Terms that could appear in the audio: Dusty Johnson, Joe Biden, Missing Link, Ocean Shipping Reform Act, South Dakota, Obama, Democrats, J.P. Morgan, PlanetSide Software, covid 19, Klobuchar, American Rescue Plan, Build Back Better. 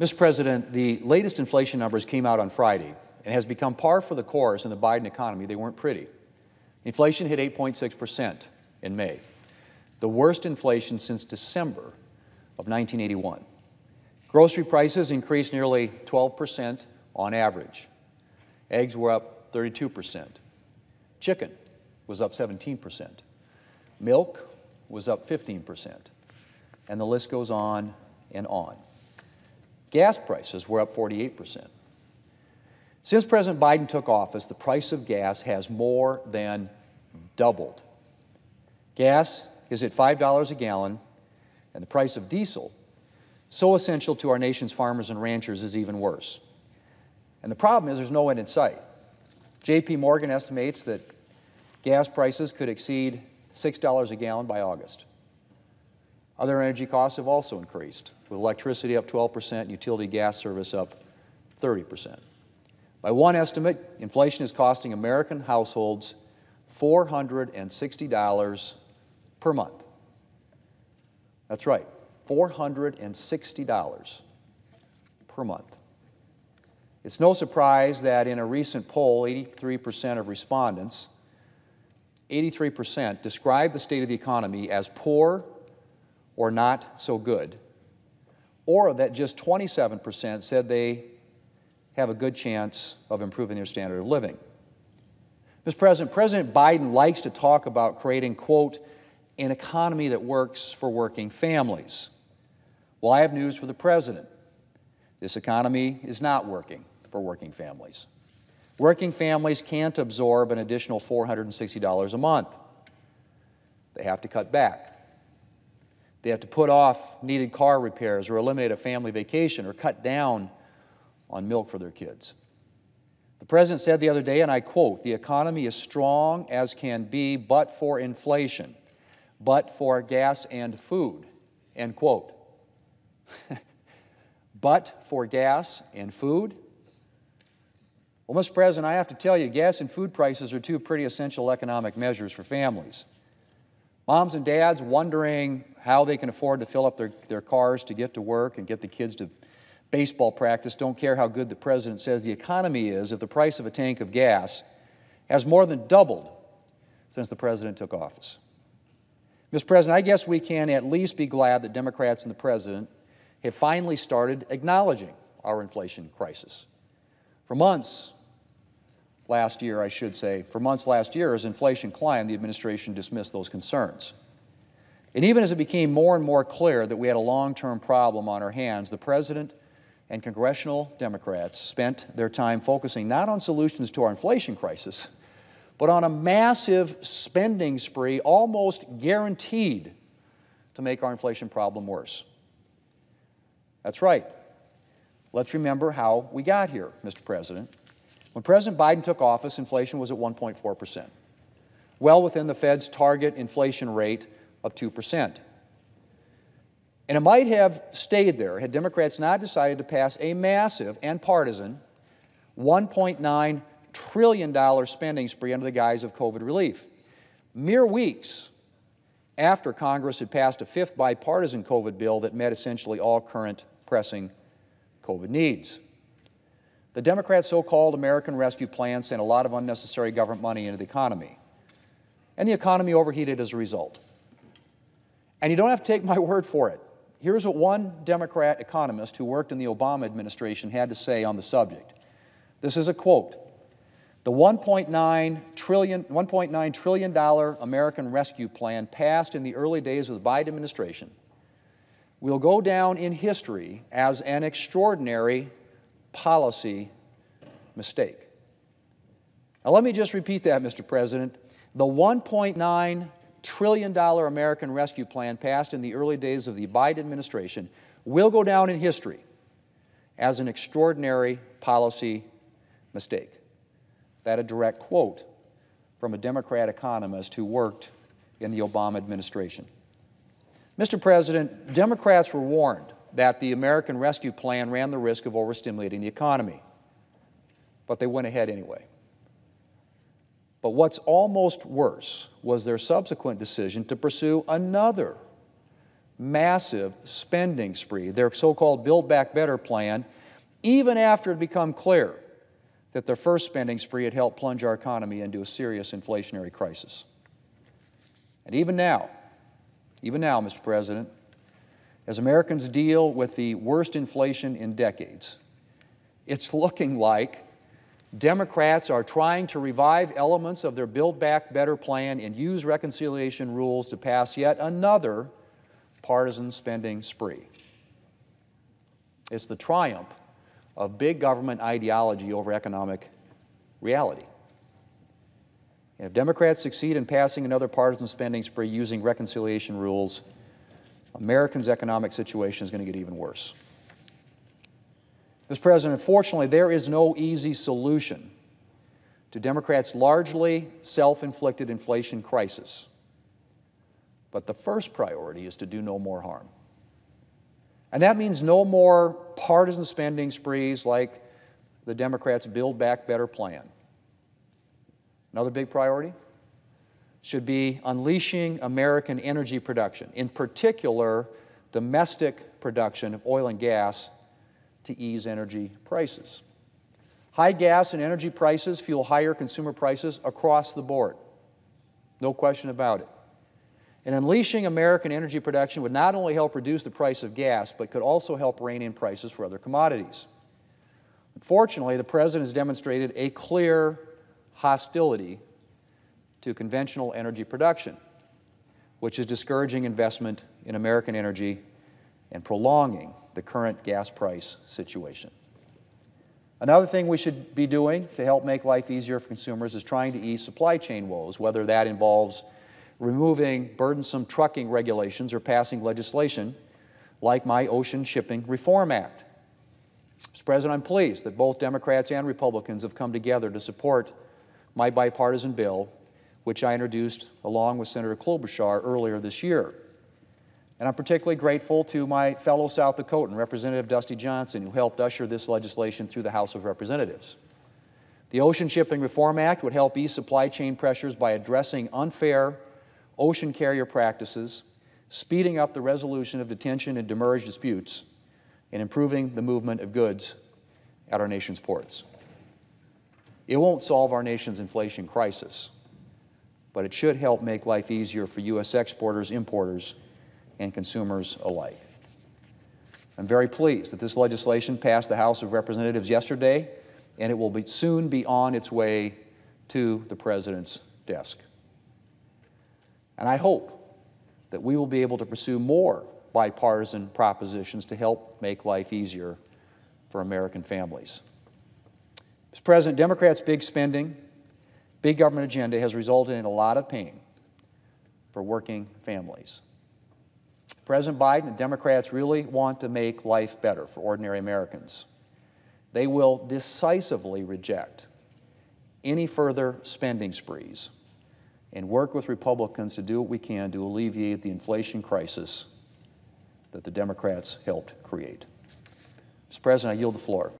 Mr. President, the latest inflation numbers came out on Friday, and has become par for the course in the Biden economy. They weren't pretty. Inflation hit 8.6% in May, the worst inflation since December of 1981. Grocery prices increased nearly 12% on average. Eggs were up 32%. Chicken was up 17%. Milk was up 15%. And the list goes on and on. Gas prices were up 48%. Since President Biden took office, the price of gas has more than doubled. Gas is at $5 a gallon, and the price of diesel, so essential to our nation's farmers and ranchers, is even worse. And the problem is there's no end in sight. J.P. Morgan estimates that gas prices could exceed $6 a gallon by August. Other energy costs have also increased, with electricity up 12% and utility gas service up 30%. By one estimate, inflation is costing American households $460 per month. That's right, $460 per month. It's no surprise that in a recent poll, 83% of respondents, 83% described the state of the economy as poor or not so good, or that just 27% said they have a good chance of improving their standard of living. Mr. President, President Biden likes to talk about creating, quote, an economy that works for working families. Well, I have news for the President. This economy is not working for working families. Working families can't absorb an additional $460 a month. They have to cut back. They have to put off needed car repairs or eliminate a family vacation or cut down on milk for their kids. The President said the other day, and I quote, "The economy is strong as can be, but for inflation, but for gas and food," end quote. But for gas and food? Well, Mr. President, I have to tell you, gas and food prices are two pretty essential economic measures for families. Moms and dads wondering how they can afford to fill up their cars to get to work and get the kids to baseball practice don't care how good the President says the economy is if the price of a tank of gas has more than doubled since the President took office. Mr. President, I guess we can at least be glad that Democrats and the President have finally started acknowledging our inflation crisis. For months last year, as inflation climbed, the administration dismissed those concerns. And even as it became more and more clear that we had a long-term problem on our hands, the President and congressional Democrats spent their time focusing not on solutions to our inflation crisis, but on a massive spending spree almost guaranteed to make our inflation problem worse. That's right. Let's remember how we got here, Mr. President. When President Biden took office, inflation was at 1.4%, well within the Fed's target inflation rate of 2%. And it might have stayed there had Democrats not decided to pass a massive and partisan $1.9 trillion spending spree under the guise of COVID relief. Mere weeks after Congress had passed a fifth bipartisan COVID bill that met essentially all current pressing COVID needs. The Democrats' so-called American Rescue Plan sent a lot of unnecessary government money into the economy, and the economy overheated as a result. And you don't have to take my word for it. Here's what one Democrat economist who worked in the Obama administration had to say on the subject. This is a quote. The $1.9 trillion American Rescue Plan passed in the early days of the Biden administration will go down in history as an extraordinary policy mistake. Now let me just repeat that, Mr. President. The $1.9 trillion American Rescue Plan passed in the early days of the Biden administration will go down in history as an extraordinary policy mistake. That's a direct quote from a Democrat economist who worked in the Obama administration. Mr. President, Democrats were warned that the American Rescue Plan ran the risk of overstimulating the economy, but they went ahead anyway. But what's almost worse was their subsequent decision to pursue another massive spending spree, their so-called Build Back Better plan, even after it had become clear that their first spending spree had helped plunge our economy into a serious inflationary crisis. And even now, Mr. President, as Americans deal with the worst inflation in decades, it's looking like Democrats are trying to revive elements of their Build Back Better plan and use reconciliation rules to pass yet another partisan spending spree. It's the triumph of big government ideology over economic reality. And if Democrats succeed in passing another partisan spending spree using reconciliation rules, Americans' economic situation is going to get even worse. Mr. President, unfortunately, there is no easy solution to Democrats' largely self-inflicted inflation crisis. But the first priority is to do no more harm. And that means no more partisan spending sprees like the Democrats' Build Back Better plan. Another big priority should be unleashing American energy production, in particular domestic production of oil and gas, to ease energy prices. High gas and energy prices fuel higher consumer prices across the board. No question about it. And unleashing American energy production would not only help reduce the price of gas, but could also help rein in prices for other commodities. Unfortunately, the President has demonstrated a clear hostility to conventional energy production, which is discouraging investment in American energy and prolonging the current gas price situation. Another thing we should be doing to help make life easier for consumers is trying to ease supply chain woes, whether that involves removing burdensome trucking regulations or passing legislation like my Ocean Shipping Reform Act. Mr. President, I'm pleased that both Democrats and Republicans have come together to support my bipartisan bill, which I introduced along with Senator Klobuchar earlier this year. And I'm particularly grateful to my fellow South Dakotan, Representative Dusty Johnson, who helped usher this legislation through the House of Representatives. The Ocean Shipping Reform Act would help ease supply chain pressures by addressing unfair ocean carrier practices, speeding up the resolution of detention and demurrage disputes, and improving the movement of goods at our nation's ports. It won't solve our nation's inflation crisis, but it should help make life easier for U.S. exporters, importers, and consumers alike. I'm very pleased that this legislation passed the House of Representatives yesterday, and it will soon be on its way to the President's desk. And I hope that we will be able to pursue more bipartisan propositions to help make life easier for American families. Mr. President, Democrats' big spending, big government agenda has resulted in a lot of pain for working families. President Biden and Democrats really want to make life better for ordinary Americans. They will decisively reject any further spending sprees and work with Republicans to do what we can to alleviate the inflation crisis that the Democrats helped create. Mr. President, I yield the floor.